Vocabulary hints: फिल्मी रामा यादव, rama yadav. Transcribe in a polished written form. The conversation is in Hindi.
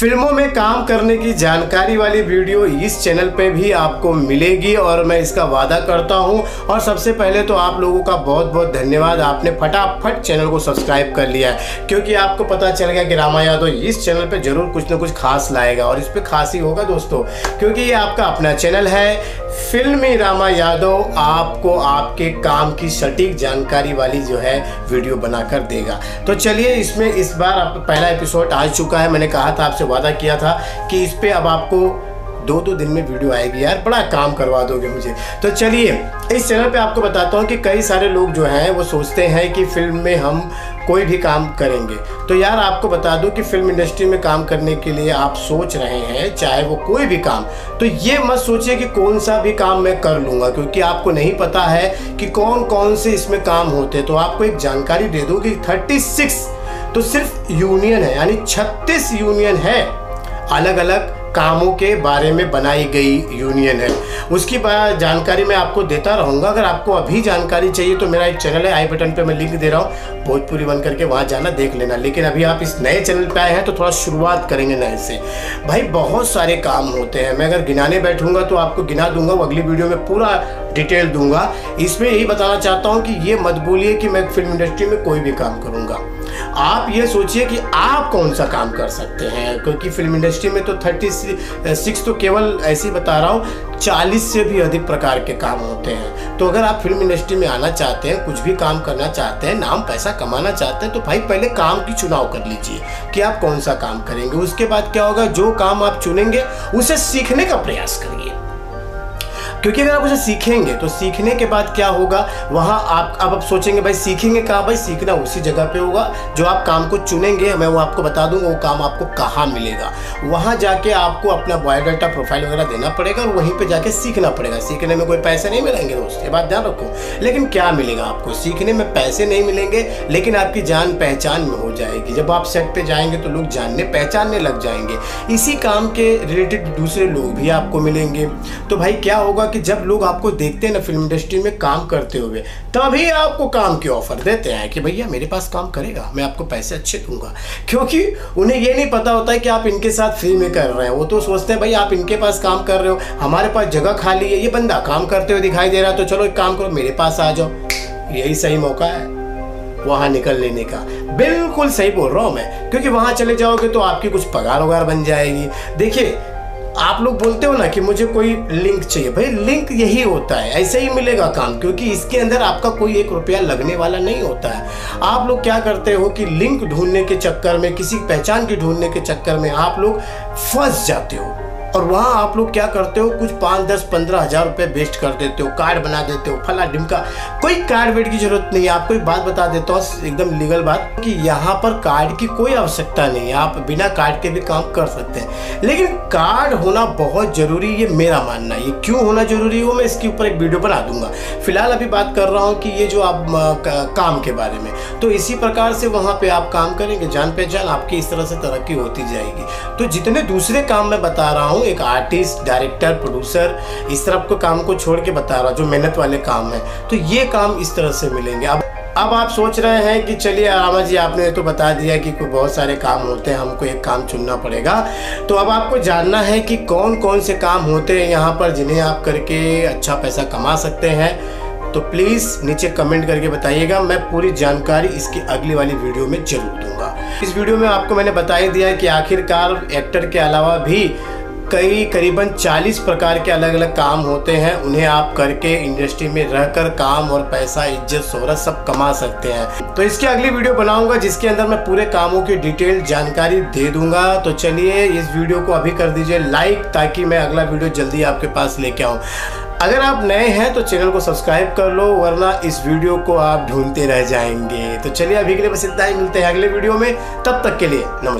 फिल्मों में काम करने की जानकारी वाली वीडियो इस चैनल पे भी आपको मिलेगी और मैं इसका वादा करता हूं। और सबसे पहले तो आप लोगों का बहुत बहुत धन्यवाद, आपने फटाफट चैनल को सब्सक्राइब कर लिया है, क्योंकि आपको पता चल गया कि रामा यादव इस चैनल पे ज़रूर कुछ ना कुछ खास लाएगा और इस पर खास ही होगा दोस्तों, क्योंकि ये आपका अपना चैनल है फिल्मी रामा यादव, आपको आपके काम की सटीक जानकारी वाली जो है वीडियो बनाकर देगा। तो चलिए, इसमें इस बार आपका पहला एपिसोड आ चुका है। मैंने कहा था, आपसे वादा किया था कि इस पे अब आपको दो दिन में वीडियो आएगी। यार बड़ा काम करवा दोगे मुझे। तो चलिए, इस चैनल पे आपको बताता हूँ कि कई सारे लोग जो हैं वो सोचते हैं कि फिल्म में हम कोई भी काम करेंगे। तो यार आपको बता दूँ कि फिल्म इंडस्ट्री में काम करने के लिए आप सोच रहे हैं, चाहे वो कोई भी काम, तो ये मत सोचिए कि कौन सा भी काम मैं कर लूँगा, क्योंकि आपको नहीं पता है कि कौन कौन से इसमें काम होते। तो आपको एक जानकारी दे दूँ कि 36 तो सिर्फ यूनियन है, यानी 36 यूनियन है, अलग अलग कामों के बारे में बनाई गई यूनियन है। उसकी जानकारी मैं आपको देता रहूँगा। अगर आपको अभी जानकारी चाहिए तो मेरा एक चैनल है, आई बटन पे मैं लिंक दे रहा हूँ, भोजपुरी बन करके, वहाँ जाना, देख लेना। लेकिन अभी आप इस नए चैनल पे आए हैं तो थोड़ा शुरुआत करेंगे नए से। भाई बहुत सारे काम होते हैं, मैं अगर गिनाने बैठूँगा तो आपको गिना दूँगा, वो अगली वीडियो में पूरा डिटेल दूँगा। इसमें यही बताना चाहता हूँ कि ये मत बोलिए कि मैं फिल्म इंडस्ट्री में कोई भी काम करूँगा। आप ये सोचिए कि आप कौन सा काम कर सकते हैं, क्योंकि फिल्म इंडस्ट्री में तो 36 तो केवल ऐसे ही बता रहा हूँ, 40 से भी अधिक प्रकार के काम होते हैं। तो अगर आप फिल्म इंडस्ट्री में आना चाहते हैं, कुछ भी काम करना चाहते हैं, नाम पैसा कमाना चाहते हैं, तो भाई पहले काम की चुनाव कर लीजिए कि आप कौन सा काम करेंगे। उसके बाद क्या होगा, जो काम आप चुनेंगे उसे सीखने का प्रयास करिए, क्योंकि अगर आप उसे सीखेंगे तो सीखने के बाद क्या होगा, वहाँ आप सोचेंगे भाई सीखेंगे कहाँ। भाई सीखना उसी जगह पे होगा जो आप काम को चुनेंगे। मैं वो आपको बता दूंगा वो काम आपको कहाँ मिलेगा। वहाँ जाके आपको अपना बायोडाटा, प्रोफाइल वगैरह देना पड़ेगा और वहीं पे जाके सीखना पड़ेगा। सीखने में कोई पैसे नहीं मिलेंगे दोस्त, ये बात ध्यान रखो। लेकिन क्या मिलेगा आपको, सीखने में पैसे नहीं मिलेंगे, लेकिन आपकी जान पहचान में हो जाएगी। जब आप सेट पर जाएंगे तो लोग जानने पहचानने लग जाएंगे, इसी काम के रिलेटेड दूसरे लोग भी आपको मिलेंगे। तो भाई क्या होगा कि जब लोग आपको देखते हैं ना फिल्म इंडस्ट्री में काम करते हुए, तभी आपको काम के ऑफर देते हैं कि भैया मेरे पास काम करेगा, मैं आपको पैसे अच्छे दूंगा, क्योंकि उन्हें ये नहीं पता होता है कि आप इनके साथ फ्री में कर रहे हैं। वो तो सोचते हैं भाई आप इनके पास काम कर रहे हो, हमारे पास जगह खाली है, ये बंदा काम करते हुए दिखाई दे रहा है, तो चलो एक काम करो मेरे पास आ जाओ, यही सही मौका है वहाँ निकल लेने का। बिल्कुल सही बोल रहा हूँ मैं, क्योंकि वहाँ चले जाओगे तो आपकी कुछ पगार वगार बन जाएगी। देखिए आप लोग बोलते हो ना कि मुझे कोई लिंक चाहिए, भाई लिंक यही होता है, ऐसे ही मिलेगा काम, क्योंकि इसके अंदर आपका कोई एक रुपया लगने वाला नहीं होता है। आप लोग क्या करते हो कि लिंक ढूंढने के चक्कर में, किसी पहचान की ढूंढने के चक्कर में आप लोग फंस जाते हो, और वहाँ आप लोग क्या करते हो, कुछ 5, 10, 15 हज़ार रुपये वेस्ट कर देते हो, कार्ड बना देते हो, फला ढिमका। कोई कार्ड वेट की जरूरत नहीं है। आपको एक बात बता देता हूँ, एकदम लीगल बात, कि यहाँ पर कार्ड की कोई आवश्यकता नहीं है, आप बिना कार्ड के भी काम कर सकते हैं। लेकिन कार्ड होना बहुत ज़रूरी, ये मेरा मानना है। ये क्यों होना ज़रूरी हो, मैं इसके ऊपर एक वीडियो बना दूंगा। फिलहाल अभी बात कर रहा हूँ कि ये जो आप काम के बारे में, तो इसी प्रकार से वहाँ पर आप काम करेंगे, जान पहचान आपकी इस तरह से तरक्की होती जाएगी। तो जितने दूसरे काम मैं बता रहा हूँ, एक आर्टिस्ट, डायरेक्टर, प्रोड्यूसर, इस तरह के काम को छोड़ के बता रहा हूँ जो मेहनत वाले काम है, तो ये काम इस तरह से मिलेंगे। अब आप सोच रहे हैं कि चलिए रामा जी आपने तो बता दिया कि कोई बहुत सारे काम होते हैं, हमको एक काम चुनना पड़ेगा। तो अब आपको जानना है कि कौन कौन से काम होते हैं यहाँ पर जिन्हें आप करके अच्छा पैसा कमा सकते हैं। तो प्लीज़ नीचे कमेंट करके बताइएगा, मैं पूरी जानकारी इसकी अगली वाली वीडियो में जरूर दूँगा। इस वीडियो में आपको मैंने बता ही दिया कि आखिरकार एक्टर के अलावा भी कई करीबन 40 प्रकार के अलग अलग काम होते हैं, उन्हें आप करके इंडस्ट्री में रहकर काम और पैसा, इज्जत, शोहरत सब कमा सकते हैं। तो इसकी अगली वीडियो बनाऊंगा जिसके अंदर मैं पूरे कामों की डिटेल जानकारी दे दूंगा। तो चलिए इस वीडियो को अभी कर दीजिए लाइक, ताकि मैं अगला वीडियो जल्दी आपके पास लेके आऊँ। अगर आप नए हैं तो चैनल को सब्सक्राइब कर लो, वरना इस वीडियो को आप ढूंढते रह जाएंगे। तो चलिए अभी के लिए बस इतना ही, मिलते हैं अगले वीडियो में, तब तक के लिए नमस्कार।